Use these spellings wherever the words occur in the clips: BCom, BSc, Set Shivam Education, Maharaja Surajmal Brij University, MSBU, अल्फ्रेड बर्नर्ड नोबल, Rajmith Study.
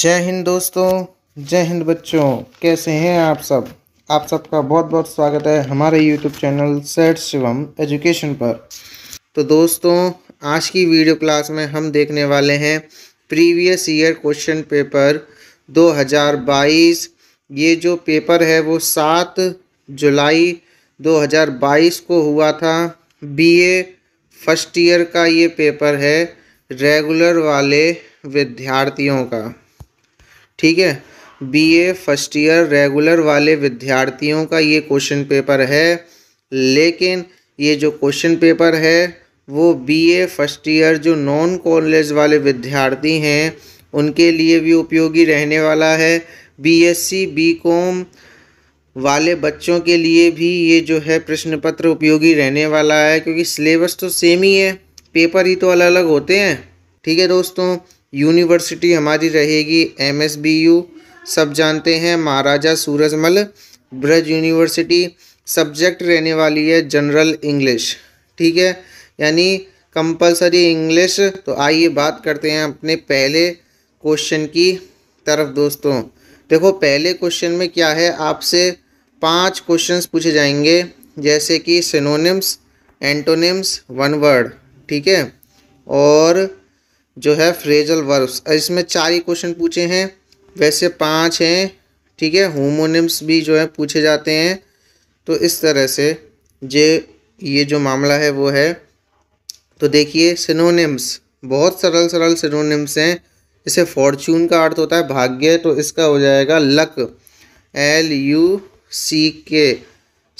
जय हिंद दोस्तों, जय हिंद बच्चों। कैसे हैं आप सब? आप सबका बहुत बहुत स्वागत है हमारे YouTube चैनल सेट शिवम एजुकेशन पर। तो दोस्तों, आज की वीडियो क्लास में हम देखने वाले हैं प्रीवियस ईयर क्वेश्चन पेपर 2022। ये जो पेपर है वो 7 जुलाई 2022 को हुआ था। BA फर्स्ट ईयर का ये पेपर है रेगुलर वाले विद्यार्थियों का। ठीक है, बीए फर्स्ट ईयर रेगुलर वाले विद्यार्थियों का ये क्वेश्चन पेपर है। लेकिन ये जो क्वेश्चन पेपर है वो बीए फर्स्ट ईयर जो नॉन कॉलेज वाले विद्यार्थी हैं उनके लिए भी उपयोगी रहने वाला है। बीएससी बीकॉम वाले बच्चों के लिए भी ये जो है प्रश्न पत्र उपयोगी रहने वाला है, क्योंकि सिलेबस तो सेम ही है, पेपर ही तो अलग अलग होते हैं। ठीक है दोस्तों, यूनिवर्सिटी हमारी रहेगी MSBU, सब जानते हैं महाराजा सूरजमल ब्रज यूनिवर्सिटी। सब्जेक्ट रहने वाली है जनरल इंग्लिश। ठीक है, यानी कंपलसरी इंग्लिश। तो आइए बात करते हैं अपने पहले क्वेश्चन की तरफ। दोस्तों देखो, पहले क्वेश्चन में क्या है, आपसे 5 क्वेश्चंस पूछे जाएंगे, जैसे कि सिनोनिम्स, एंटोनिम्स, वन वर्ड, ठीक है, और जो है फ्रेजल वर्ब्स। इसमें 4 ही क्वेश्चन पूछे हैं, वैसे 5 हैं। ठीक है, होमोनिम्स भी जो है पूछे जाते हैं। तो इस तरह से जे ये जो मामला है वो है। तो देखिए, सिनोनिम्स बहुत सरल सरल सिनोनिम्स हैं। इसे फॉर्चून का अर्थ होता है भाग्य, तो इसका हो जाएगा लक, LUCK।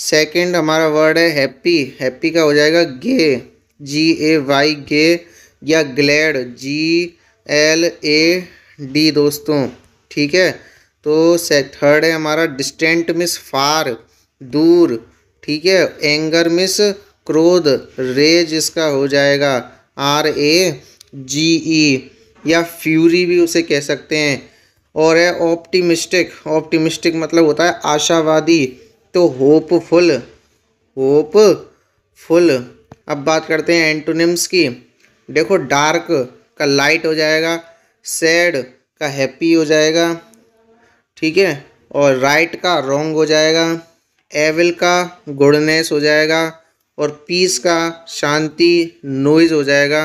सेकेंड हमारा वर्ड है हैप्पी, हैप्पी का हो जाएगा गे, GAY, गे, या ग्लैड, GLAD दोस्तों। ठीक है, तो थर्ड है हमारा डिस्टेंट मिस फार, दूर। ठीक है, एंगर मिस क्रोध, रेज इसका हो जाएगा RAGE, या फ्यूरी भी उसे कह सकते हैं। और है ऑप्टिमिस्टिक, ऑप्टिमिस्टिक मतलब होता है आशावादी, तो होपफुल, होपफुल। अब बात करते हैं एंटोनिम्स की। देखो, डार्क का लाइट हो जाएगा, सैड का हैप्पी हो जाएगा, ठीक है, और राइट का रॉन्ग हो जाएगा, एविल का गुडनेस हो जाएगा, और पीस का शांति, नॉइज़ हो जाएगा,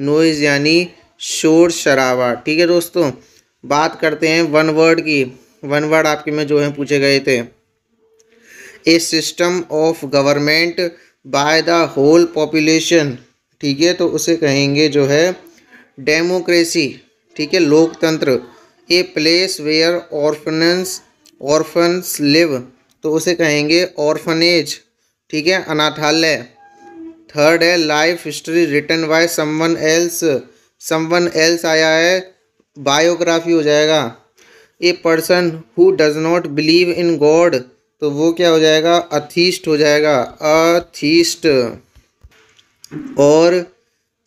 नॉइज़ यानी शोर शराबा। ठीक है दोस्तों, बात करते हैं वन वर्ड की। वन वर्ड आपके में जो है पूछे गए थे, a system of government by the whole population. ठीक है, तो उसे कहेंगे जो है डेमोक्रेसी। ठीक है, लोकतंत्र। A place where orphans live, तो उसे कहेंगे ऑर्फनेज। ठीक है, अनाथालय। थर्ड है life history written by someone else, someone else आया है बायोग्राफी हो जाएगा। A person who does not believe in God, तो वो क्या हो जाएगा, अथीस्ट हो जाएगा, अथीस्ट। और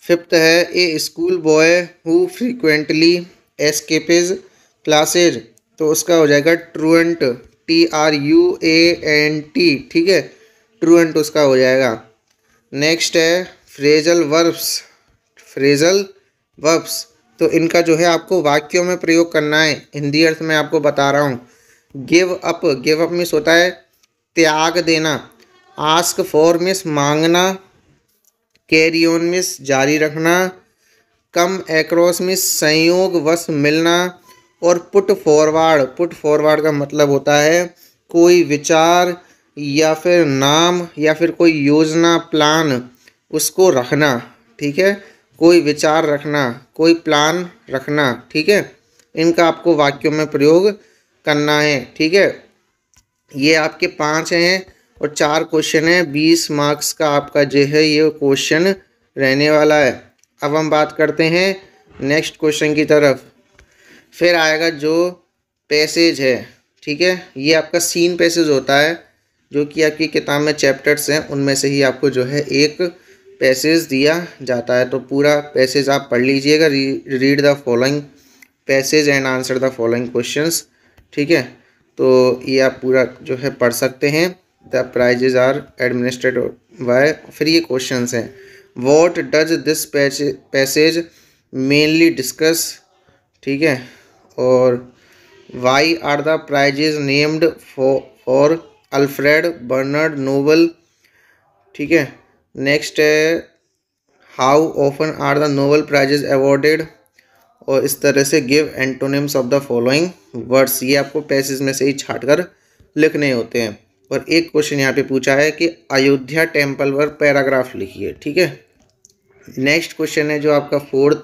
फिफ्थ है a school boy who frequently escapes classes, तो उसका हो जाएगा ट्रूएंट, TRUANT। ठीक है, ट्रूएंट उसका हो जाएगा। नेक्स्ट है फ्रेजल वर्ब्स, फ्रेजल वर्ब्स, तो इनका जो है आपको वाक्यों में प्रयोग करना है, हिंदी अर्थ में आपको बता रहा हूँ। Give up, give up means होता है त्याग देना। आस्क फॉर मीन्स मांगना, कैरी ऑन मिस जारी रखना, कम एक्रॉस मिस संयोगवश मिलना, और पुट फॉरवर्ड, पुट फॉरवर्ड का मतलब होता है कोई विचार या फिर नाम या फिर कोई योजना, प्लान, उसको रखना। ठीक है, कोई विचार रखना, कोई प्लान रखना। ठीक है, इनका आपको वाक्यों में प्रयोग करना है। ठीक है, ये आपके 5 हैं और 4 क्वेश्चन है। 20 मार्क्स का आपका जो है ये क्वेश्चन रहने वाला है। अब हम बात करते हैं नेक्स्ट क्वेश्चन की तरफ। फिर आएगा जो पैसेज है, ठीक है, ये आपका सीन पैसेज होता है, जो कि आपकी किताब में चैप्टर्स हैं उनमें से ही आपको जो है एक पैसेज दिया जाता है। तो पूरा पैसेज आप पढ़ लीजिएगा, read the following passage and answer the following questions. ठीक है, तो ये आप पूरा जो है पढ़ सकते हैं। The prizes are administered by free questions हैं। What does this passage mainly discuss? ठीक है, और why are the prizes named for अल्फ्रेड बर्नर्ड नोबल। ठीक है, नेक्स्ट है how often are the Nobel prizes awarded, और इस तरह से give antonyms of the following words. ये आपको पैसेज में से ही छाट कर लिखने होते हैं। और एक क्वेश्चन यहाँ पे पूछा है कि अयोध्या टेम्पल पर पैराग्राफ लिखिए। ठीक है, नेक्स्ट क्वेश्चन है जो आपका फोर्थ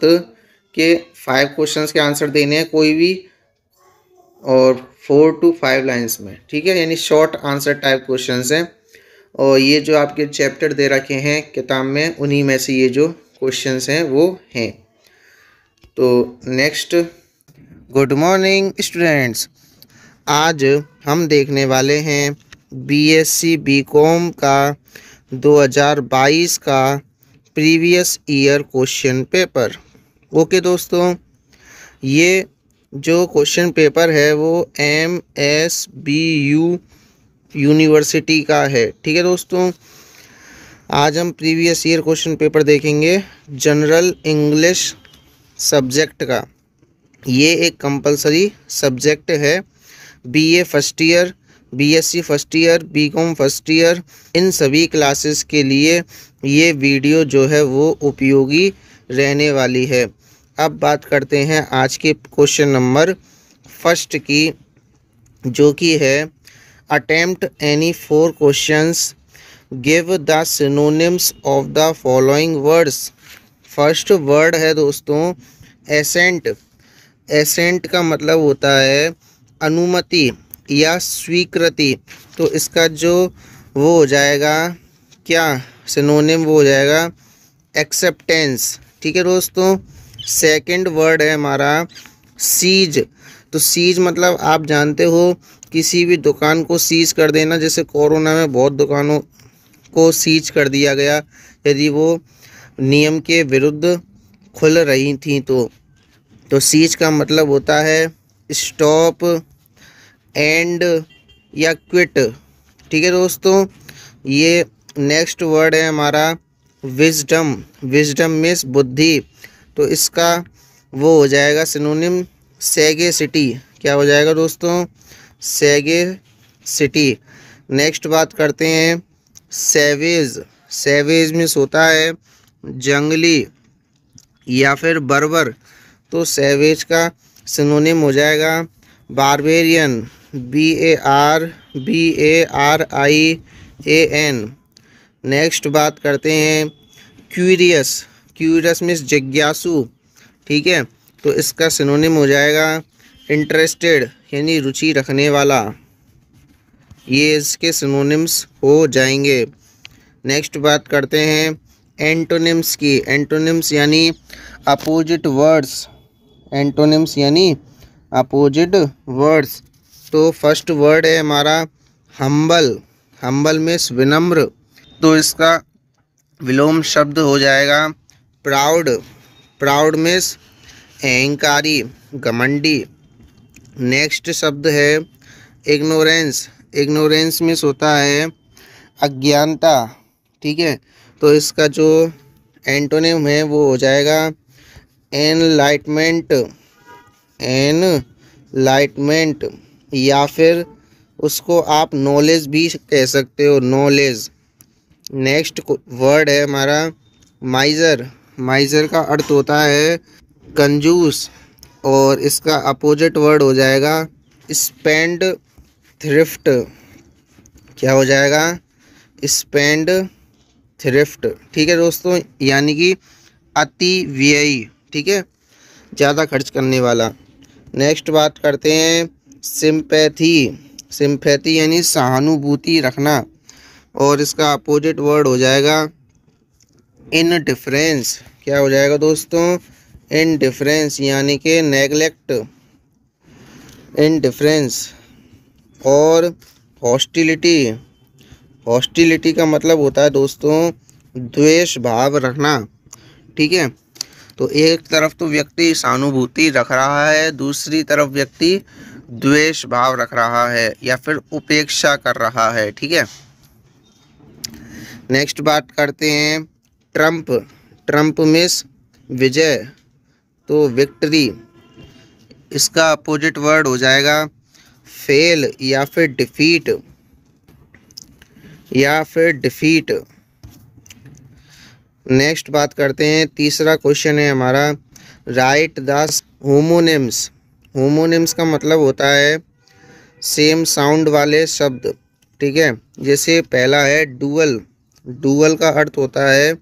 के 5 क्वेश्चंस के आंसर देने हैं कोई भी, और 4 to 5 लाइन्स में। ठीक है, यानी शॉर्ट आंसर टाइप क्वेश्चंस हैं, और ये जो आपके चैप्टर दे रखे हैं किताब में उन्हीं में से ये जो क्वेश्चंस हैं वो हैं। तो नेक्स्ट, गुड मॉर्निंग स्टूडेंट्स, आज हम देखने वाले हैं BSc BCom का 2022 का previous year question paper. Okay दोस्तों, ये जो क्वेश्चन पेपर है वो MSBU यूनिवर्सिटी का है। ठीक है दोस्तों, आज हम प्रीवियस ईयर क्वेश्चन पेपर देखेंगे जनरल इंग्लिश सब्जेक्ट का। ये एक कंपलसरी सब्जेक्ट है। BA first year, BSc first year, BCom first year, इन सभी क्लासेस के लिए ये वीडियो जो है वो उपयोगी रहने वाली है। अब बात करते हैं आज के क्वेश्चन नंबर 1 की, जो कि है attempt any 4 questions give the synonyms of the following words. First word है दोस्तों एसेंट। एसेंट का मतलब होता है अनुमति या स्वीकृति। तो इसका जो वो हो जाएगा, क्या सिनोनिम, वो हो जाएगा एक्सेप्टेंस। ठीक है दोस्तों, सेकंड वर्ड है हमारा सीज। तो सीज मतलब आप जानते हो किसी भी दुकान को सीज कर देना, जैसे कोरोना में बहुत दुकानों को सीज कर दिया गया यदि वो नियम के विरुद्ध खुल रही थी। तो सीज का मतलब होता है स्टॉप, एंड या क्विट। ठीक है दोस्तों, ये नेक्स्ट वर्ड है हमारा विजडम। विजडम मीन्स बुद्धि। तो इसका वो हो जाएगा सिनोनिम सैगेसिटी। क्या हो जाएगा दोस्तों? सैगेसिटी। नेक्स्ट बात करते हैं सैवेज। सैवेज मीन्स होता है जंगली या फिर बर्बर। तो सैवेज का सिनोनिम हो जाएगा बारबेरियन, BARBARIAN। नेक्स्ट बात करते हैं क्यूरियस। क्यूरियस मीन्स जिज्ञासु। ठीक है, तो इसका सिनोनिम हो जाएगा इंटरेस्टेड, यानी रुचि रखने वाला। ये इसके सिनोनिम्स हो जाएंगे। नेक्स्ट बात करते हैं एंटोनिम्स की। एंटोनिम्स यानी अपोजिट वर्ड्स। एंटोनिम्स यानी अपोजिट वर्ड्स। तो फर्स्ट वर्ड है हमारा हम्बल। हम्बल मीन्स विनम्र। तो इसका विलोम शब्द हो जाएगा प्राउड। प्राउड मीन्स अहंकारी, घमंडी। नेक्स्ट शब्द है इग्नोरेंस। इग्नोरेंस मीन्स होता है अज्ञानता। ठीक है, तो इसका जो एंटोनिम है वो हो जाएगा एनलाइटमेंट। एनलाइटमेंट या फिर उसको आप नॉलेज भी कह सकते हो, नॉलेज। नेक्स्ट वर्ड है हमारा माइजर। माइजर का अर्थ होता है कंजूस, और इसका अपोजिट वर्ड हो जाएगा स्पेंड थ्रिफ्ट। क्या हो जाएगा? Spendthrift. ठीक है दोस्तों, यानी कि अति व्ययी। ठीक है, ज़्यादा खर्च करने वाला। नेक्स्ट बात करते हैं सिंपैथी। सिंपैथी यानी सहानुभूति रखना, और इसका अपोजिट वर्ड हो जाएगा इनडिफरेंस। क्या हो जाएगा दोस्तों? इनडिफरेंस यानी कि नेगलेक्ट, इनडिफरेंस। और हॉस्टिलिटी। हॉस्टिलिटी का मतलब होता है दोस्तों द्वेष भाव रखना। ठीक है, तो एक तरफ तो व्यक्ति सहानुभूति रख रहा है, दूसरी तरफ व्यक्ति द्वेष भाव रख रहा है या फिर उपेक्षा कर रहा है। ठीक है, नेक्स्ट बात करते हैं ट्रम्प। ट्रम्प मीन्स विजय, तो विक्ट्री। इसका अपोजिट वर्ड हो जाएगा फेल या फिर डिफीट नेक्स्ट बात करते हैं। तीसरा क्वेश्चन है हमारा राइट द होमोनिम्स। होमोनिम्स का मतलब होता है सेम साउंड वाले शब्द, ठीक है। जैसे पहला है डुअल, डुअल का अर्थ होता है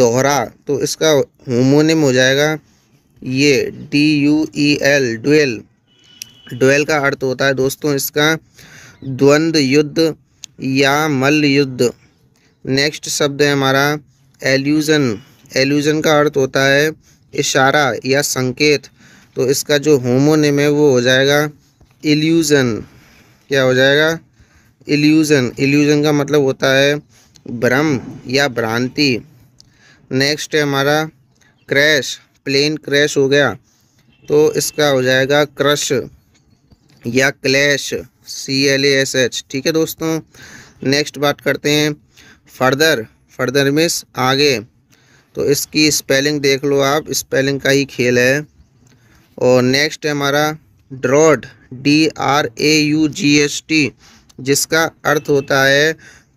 दोहरा, तो इसका होमोनिम हो जाएगा ये DUEL डुएल। डुएल का अर्थ होता है दोस्तों इसका द्वंद्व युद्ध या मल्ल युद्ध। नेक्स्ट शब्द है हमारा एल्यूजन। एल्यूजन का अर्थ होता है इशारा या संकेत, तो इसका जो होमोनिम है वो हो जाएगा इल्यूजन। क्या हो जाएगा? इल्यूजन। इल्यूजन का मतलब होता है भ्रम या भ्रांति। नेक्स्ट है हमारा क्रैश। प्लेन क्रैश हो गया तो इसका हो जाएगा क्रश या क्लैश CLASH, ठीक है दोस्तों। नेक्स्ट बात करते हैं फर्दर। फर्दर मीन्स आगे, तो इसकी स्पेलिंग देख लो आप, स्पेलिंग का ही खेल है। और नेक्स्ट है हमारा ड्रॉट DRAUGHT, जिसका अर्थ होता है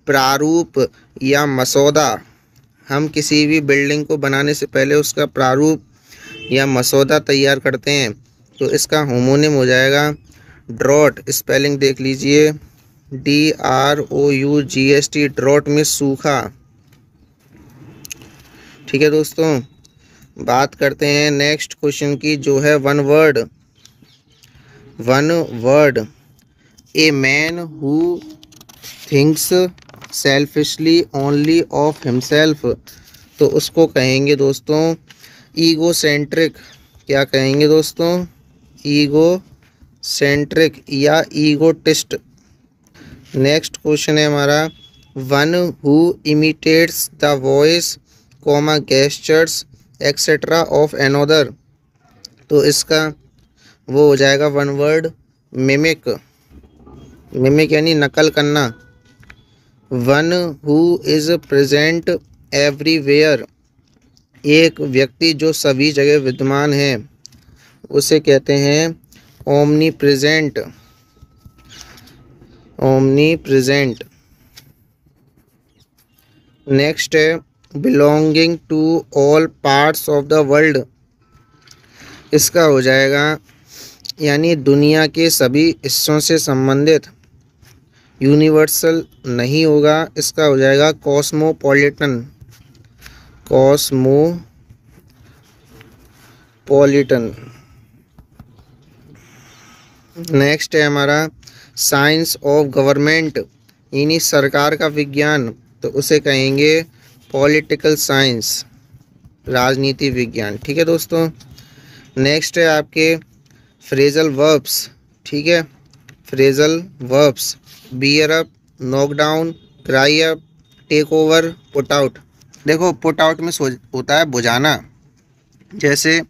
प्रारूप या मसौदा। हम किसी भी बिल्डिंग को बनाने से पहले उसका प्रारूप या मसौदा तैयार करते हैं, तो इसका होमोनिम हो जाएगा ड्रॉट। स्पेलिंग देख लीजिए DROUGHT, ड्रॉट में सूखा, ठीक है दोस्तों। बात करते हैं नेक्स्ट क्वेश्चन की जो है one word. One word. A man who thinks selfishly only of himself, तो उसको कहेंगे दोस्तों ईगोसेंट्रिक। क्या कहेंगे दोस्तों? ईगोसेंट्रिक या ईगोटिस्ट। नेक्स्ट क्वेश्चन है हमारा one who imitates the voice comma gestures etcetera of another, तो इसका वो हो जाएगा वन वर्ड मिमिक। मिमिक यानी नकल करना। One who is present everywhere, एक व्यक्ति जो सभी जगह विद्यमान है उसे कहते हैं omnipresent. Omnipresent. Next है belonging to all parts of the world, इसका हो जाएगा यानी दुनिया के सभी हिस्सों से संबंधित। यूनिवर्सल नहीं होगा, इसका हो जाएगा कॉस्मोपॉलिटन। कॉस्मोपॉलिटन। नेक्स्ट है हमारा साइंस ऑफ गवर्नमेंट यानी सरकार का विज्ञान, तो उसे कहेंगे पॉलिटिकल साइंस, राजनीति विज्ञान, ठीक है दोस्तों। नेक्स्ट है आपके फ्रेजल वर्ब्स, ठीक है। Phrasal verbs bear up, knock down, cry up, take over, put out. देखो पुट आउट में होता है बुझाना, जैसे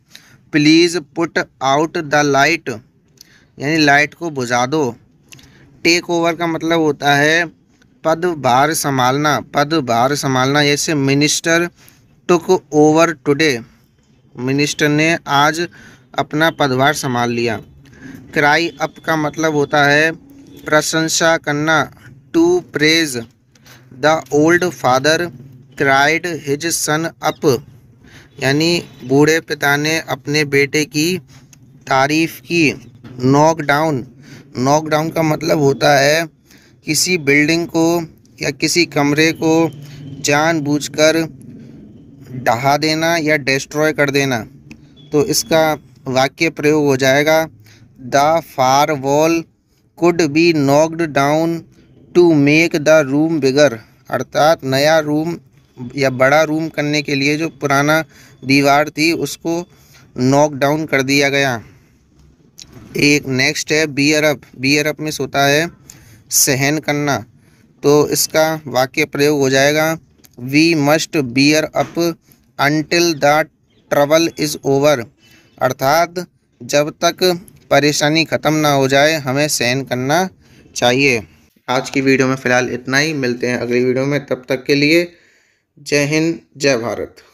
please put out the light यानी लाइट को बुझा दो। टेक ओवर का मतलब होता है पदभार संभालना, पदभार संभालना। जैसे minister took over today, minister ने आज अपना पदभार संभाल लिया। क्राई अप का मतलब होता है प्रशंसा करना। To praise the old father cried his son up, यानी बूढ़े पिता ने अपने बेटे की तारीफ की। Knock down. नॉक डाउन का मतलब होता है किसी बिल्डिंग को या किसी कमरे को जानबूझकर ढहा देना या डिस्ट्रॉय कर देना, तो इसका वाक्य प्रयोग हो जाएगा the far wall could be knocked down to make the room bigger, अर्थात नया रूम या बड़ा रूम करने के लिए जो पुराना दीवार थी उसको नॉक डाउन कर दिया गया। एक नेक्स्ट है बियर अप। बियर अप में होता है सहन करना, तो इसका वाक्य प्रयोग हो जाएगा we must bear up until the trouble is over, अर्थात जब तक परेशानी ख़त्म ना हो जाए हमें सहन करना चाहिए। आज की वीडियो में फ़िलहाल इतना ही, मिलते हैं अगली वीडियो में, तब तक के लिए जय हिंद जय भारत।